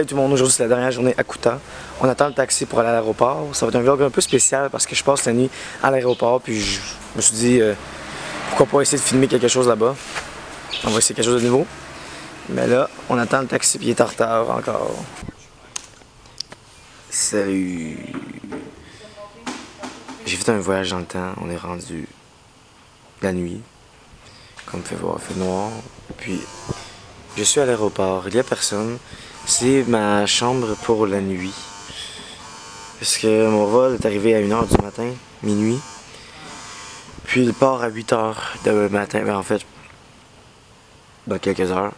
tête du monde, aujourd'hui c'est la dernière journée à Kuta. On attend le taxi pour aller à l'aéroport. Ça va être un vlog un peu spécial parce que je passe la nuit à l'aéroport puis je me suis dit pourquoi pas essayer de filmer quelque chose là-bas. On va essayer quelque chose de nouveau. Mais là, on attend le taxi puis il est en retard encore. Salut! J'ai fait un voyage dans le temps, on est rendu la nuit. Comme fait voir, fait noir. Puis je suis à l'aéroport, il n'y a personne. C'est ma chambre pour la nuit. Parce que mon vol est arrivé à 1h du matin, minuit. Puis il part à 8h le matin, mais en fait, dans quelques heures.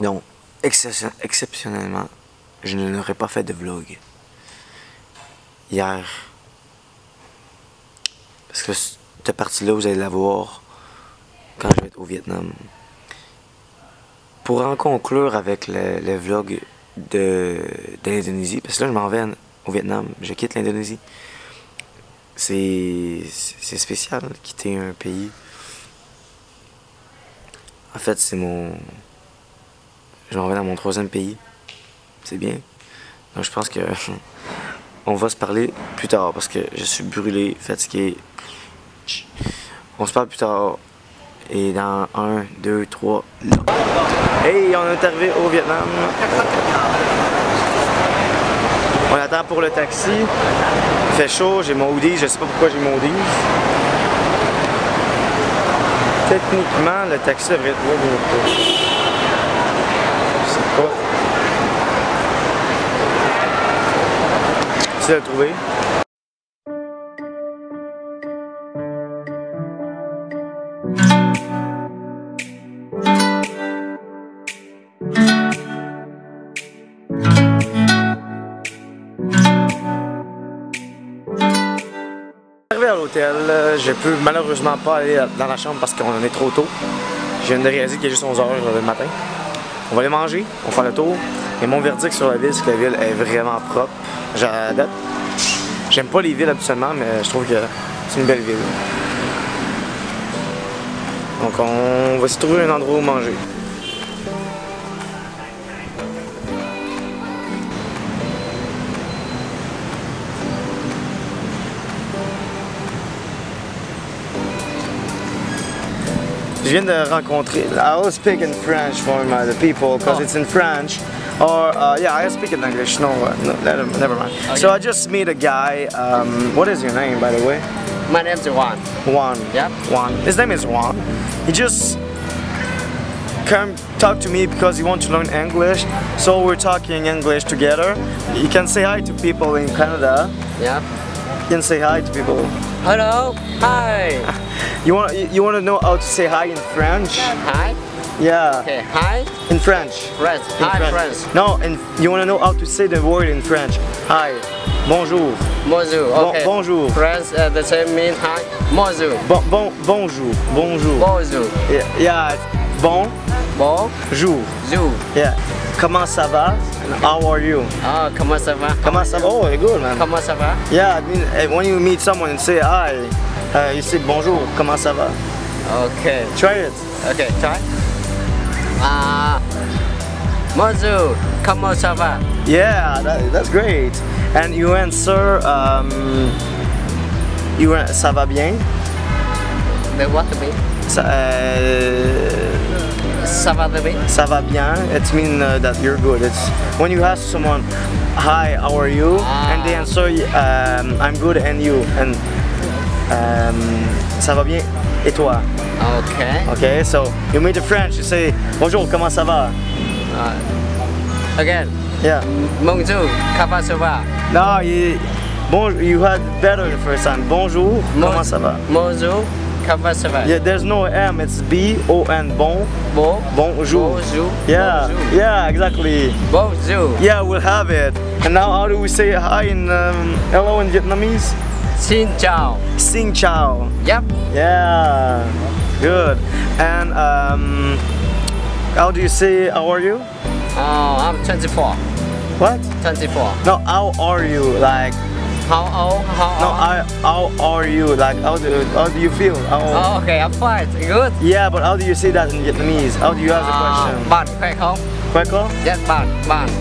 Donc, exceptionnellement, je n'aurais pas fait de vlog hier. Parce que cette partie-là, vous allez la voir quand je vais être au Vietnam. Pour en conclure avec le vlog de l'Indonésie, parce que là je m'en vais au Vietnam, je quitte l'Indonésie. C'est spécial, quitter un pays. En fait, je m'en vais dans mon troisième pays. C'est bien. Donc je pense que on va se parler plus tard parce que je suis brûlé, fatigué. On se parle plus tard. Et dans 1, 2, 3, non. Hey, on est arrivé au Vietnam. On attend pour le taxi. Il fait chaud, j'ai mon hoodie, je sais pas pourquoi j'ai mon hoodie. Techniquement, le taxi devrait être loin de notre poche. Je sais pas. J'essaie de le trouver. Je peux malheureusement pas aller dans la chambre parce qu'on est trop tôt. Je viens de réaliser qu'il est juste 11h le matin. On va aller manger, on va faire le tour. Et mon verdict sur la ville, c'est que la ville est vraiment propre. J'adapte. J'aime pas les villes habituellement, mais je trouve que c'est une belle ville. Donc on va se trouver un endroit où manger. Je viens de rencontrer. I will speak in French for the people because it's in French. Or yeah, I speak in English. No, never mind. Okay. So I just meet a guy. What is your name, by the way? My name's Juan. Juan. Yep. Juan. His name is Juan. He just come talk to me because he wants to learn English. So we're talking English together. You can say hi to people in Canada. Yeah. You can say hi to people. Hello. Hi. You want to know how to say hi in French? Hi? Yeah. Okay, hi? In French. French. Hi, French. No, and you want to know how to say the word in French. Hi. Bonjour. Bonjour. Okay. Bonjour. French, the same mean hi. Bonjour. Bonjour. Bonjour. Bonjour. Yeah. Yeah. Bonjour. Jour. Yeah. Comment ça va? And how are you? Ah, comment ça va? Comment ça va? Oh, you're good, man. Comment ça va? Yeah, I mean, when you meet someone and say hi, you say bonjour, comment ça va? Okay. Try it. Okay, try. Bonjour, comment ça va? Yeah, that's great. And you answer, ça va bien? But what do you mean? Ça va bien. It means that you're good. It's when you ask someone, hi, how are you? And they answer, I'm good, and you? And ça va bien et toi? Okay. Okay, so you meet a French, you say bonjour, comment ça va? Again. Yeah. Bonjour, comment ça va? No, you had better the first time. Bonjour, comment ça va? Bonjour, comment ça va? Yeah, there's no M, it's B-O-N, bon. Bon. Bonjour. Bonjour. Yeah, bonjour. Yeah, exactly. Bonjour. Yeah, we'll have it. And now how do we say hi in hello in Vietnamese? Xin chào. Xin chào. Yep. Yeah. Good. And how do you say how are you? Oh, I'm 24. What? 24. No, how are you? Like how are you? Like how do you feel? Oh, okay, I'm fine. Good. Yeah, but how do you say that in Vietnamese? How do you ask the question? Bạn khỏe không? khỏe không? Dạ, bạn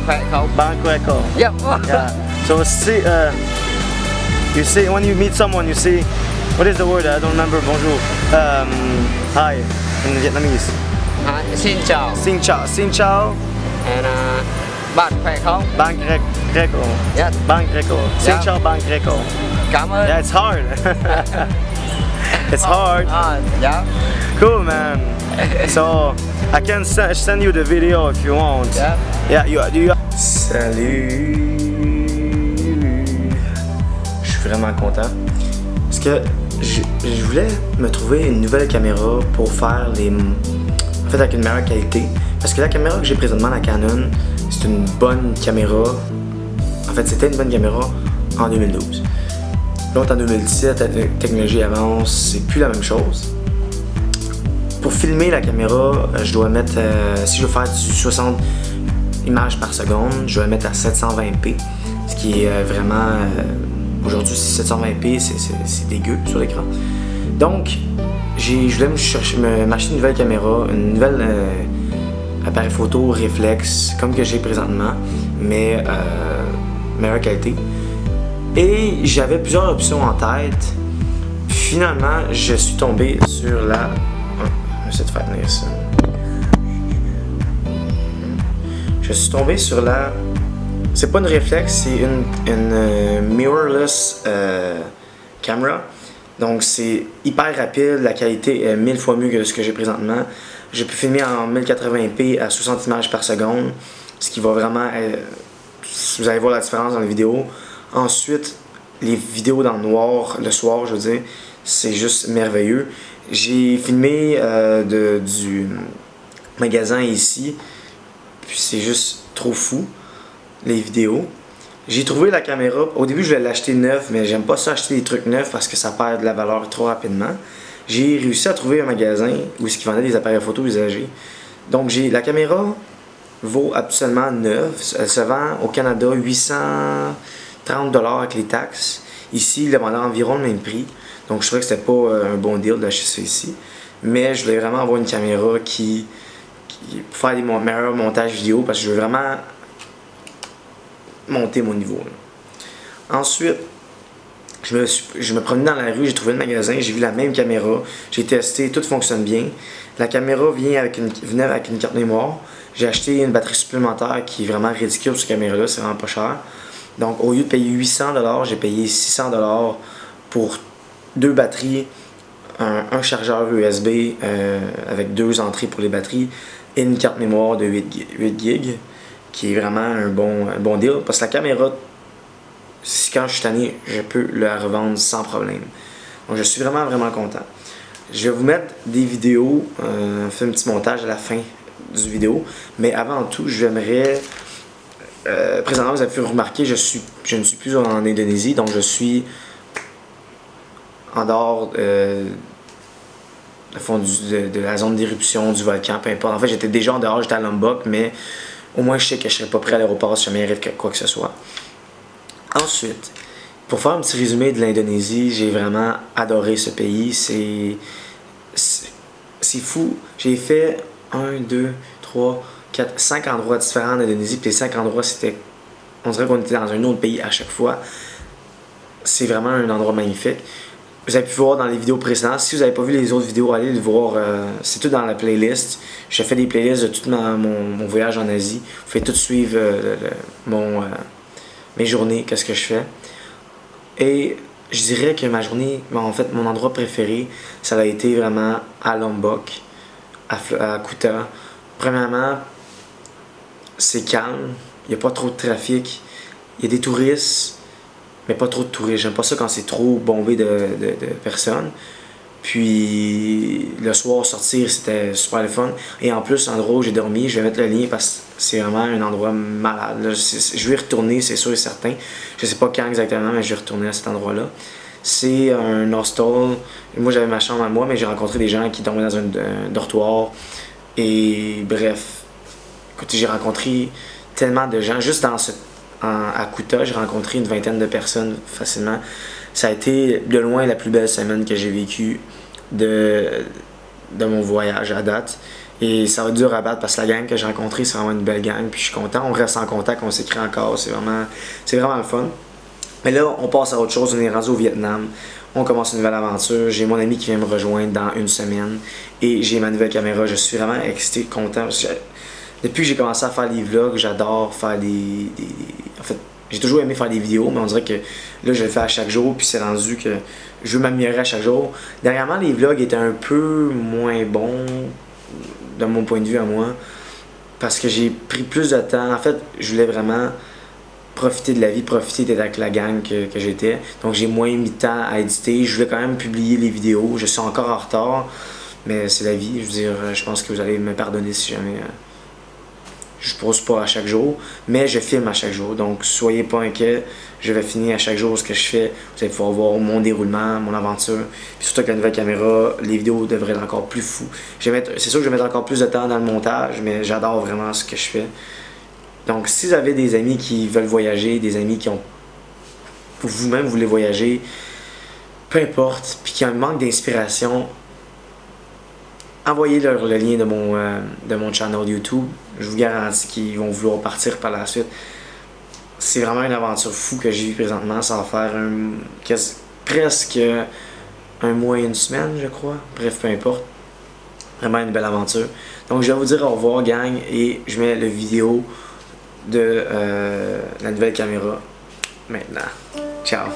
khỏe không? Bạn khỏe không? Dạ. Yeah. So see, you see, when you meet someone, you see, what is the word? I don't remember. Bonjour. Hi in Vietnamese. Xin chào. Xin chào. Xin chào. And bạn khỏe không? Bạn khỏe không? Dạ. Bạn khỏe không? Xin chào bạn khỏe không? Cảm ơn. Yeah, it's hard. It's hard. Yeah. Cool, man. So I can send you the video if you want. Yeah. Yeah. You. Salut. Je suis vraiment content parce que je voulais me trouver une nouvelle caméra pour faire les, en fait, avec une meilleure qualité. Parce que la caméra que j'ai présentement, la Canon, c'est une bonne caméra. En fait, c'était une bonne caméra en 2012. Donc en 2017, la technologie avance, c'est plus la même chose. Pour filmer la caméra, je dois mettre, si je veux faire 60 images par seconde, je dois mettre à 720p, ce qui est vraiment, aujourd'hui, 720p, c'est dégueu sur l'écran. Donc, je voulais m'acheter une nouvelle caméra, une nouvelle appareil photo réflexe, comme que j'ai présentement, mais meilleure qualité. Et j'avais plusieurs options en tête. Finalement, je suis tombé sur la... j'essaie de faire tenir ça. Je suis tombé sur la... c'est pas une réflexe, c'est une mirrorless camera. Donc c'est hyper rapide, la qualité est 1000 fois mieux que ce que j'ai présentement. J'ai pu filmer en 1080p à 60 images par seconde, ce qui va vraiment... vous allez voir la différence dans la vidéo. Ensuite, les vidéos dans le noir, le soir, je veux dire, c'est juste merveilleux. J'ai filmé du magasin ici, puis c'est juste trop fou, les vidéos. J'ai trouvé la caméra, au début je voulais l'acheter neuve, mais j'aime pas ça acheter des trucs neufs parce que ça perd de la valeur trop rapidement. J'ai réussi à trouver un magasin où ils vendaient des appareils photo usagés. Donc la caméra vaut absolument neuve, elle se vend au Canada 830$ avec les taxes. Ici, ils vendaient environ le même prix. Donc, je trouvais que c'était pas un bon deal d'acheter ça ici. Mais je voulais vraiment avoir une caméra qui pour faire des meilleurs montages vidéo parce que je veux vraiment monter mon niveau. Là. Ensuite, je me promenais dans la rue, j'ai trouvé le magasin, j'ai vu la même caméra, j'ai testé, tout fonctionne bien. La caméra venait avec une carte mémoire. J'ai acheté une batterie supplémentaire qui est vraiment ridicule pour cette caméra-là, c'est vraiment pas cher. Donc, au lieu de payer 800$, j'ai payé 600$ pour 2 batteries, un chargeur USB avec 2 entrées pour les batteries et une carte mémoire de 8 GB, qui est vraiment un bon deal. Parce que la caméra, quand je suis tanné, je peux la revendre sans problème. Donc, je suis vraiment, vraiment content. Je vais vous mettre des vidéos, faire un petit montage à la fin du vidéo. Mais avant tout, j'aimerais... présentement, vous avez pu remarquer, je ne suis plus en Indonésie, donc je suis en dehors de la zone d'éruption du volcan, peu importe. En fait, j'étais déjà en dehors, j'étais à Lombok, mais au moins je sais que je ne serais pas prêt à l'aéroport si jamais arrive quoi que ce soit. Ensuite, pour faire un petit résumé de l'Indonésie, j'ai vraiment adoré ce pays. C'est fou. J'ai fait 1, 2, 3... 5 endroits différents en Indonésie, puis les 5 endroits, c'était... on dirait qu'on était dans un autre pays à chaque fois. C'est vraiment un endroit magnifique. Vous avez pu voir dans les vidéos précédentes. Si vous n'avez pas vu les autres vidéos, allez le voir. C'est tout dans la playlist. Je fais des playlists de tout mon voyage en Asie. Vous pouvez tout suivre mes journées, qu'est-ce que je fais. Et je dirais que ma journée, en fait, mon endroit préféré, ça a été vraiment à Lombok, à Kuta. Premièrement, c'est calme, il n'y a pas trop de trafic, il y a des touristes, mais pas trop de touristes. J'aime pas ça quand c'est trop bombé de personnes. Puis le soir, sortir, c'était super le fun. Et en plus, l'endroit où j'ai dormi, je vais mettre le lien parce que c'est vraiment un endroit malade. Là, je vais y retourner, c'est sûr et certain. Je sais pas quand exactement, mais je vais retourner à cet endroit-là. C'est un hostel. Moi, j'avais ma chambre à moi, mais j'ai rencontré des gens qui dormaient dans un dortoir. Et bref. Écoutez, j'ai rencontré tellement de gens. Juste à Kuta, j'ai rencontré une vingtaine de personnes facilement. Ça a été de loin la plus belle semaine que j'ai vécue de mon voyage à date. Et ça va être dur à battre parce que la gang que j'ai rencontrée, c'est vraiment une belle gang. Puis je suis content, on reste en contact, on s'écrit encore, c'est vraiment le fun. Mais là, on passe à autre chose, on est rendu au Vietnam. On commence une nouvelle aventure, j'ai mon ami qui vient me rejoindre dans une semaine et j'ai ma nouvelle caméra. Je suis vraiment excité, content. Parce que depuis que j'ai commencé à faire des vlogs, j'adore faire En fait, j'ai toujours aimé faire des vidéos, mais on dirait que là, je le fais à chaque jour, puis c'est rendu que je veux m'améliorer à chaque jour. Dernièrement, les vlogs étaient un peu moins bons, de mon point de vue à moi, parce que j'ai pris plus de temps. En fait, je voulais vraiment profiter de la vie, profiter d'être avec la gang que j'étais. Donc j'ai moins mis de temps à éditer. Je voulais quand même publier les vidéos. Je suis encore en retard, mais c'est la vie. Je veux dire, je pense que vous allez me pardonner si jamais je pose pas à chaque jour, mais je filme à chaque jour. Donc soyez pas inquiets, je vais finir à chaque jour ce que je fais. Vous allez pouvoir voir mon déroulement, mon aventure. Puis surtout avec la nouvelle caméra, les vidéos devraient être encore plus fous. C'est sûr que je vais mettre encore plus de temps dans le montage, mais j'adore vraiment ce que je fais. Donc, si vous avez des amis qui veulent voyager, des amis qui ont... Vous-même, vous voulez voyager, peu importe, puis qui ont un manque d'inspiration, envoyez-leur le lien de mon channel YouTube. Je vous garantis qu'ils vont vouloir partir par la suite. C'est vraiment une aventure fou que j'ai vue présentement. Ça va faire presque un mois et une semaine, je crois. Bref, peu importe. Vraiment une belle aventure. Donc, je vais vous dire au revoir, gang, et je mets la vidéo de la nouvelle caméra maintenant. Ciao!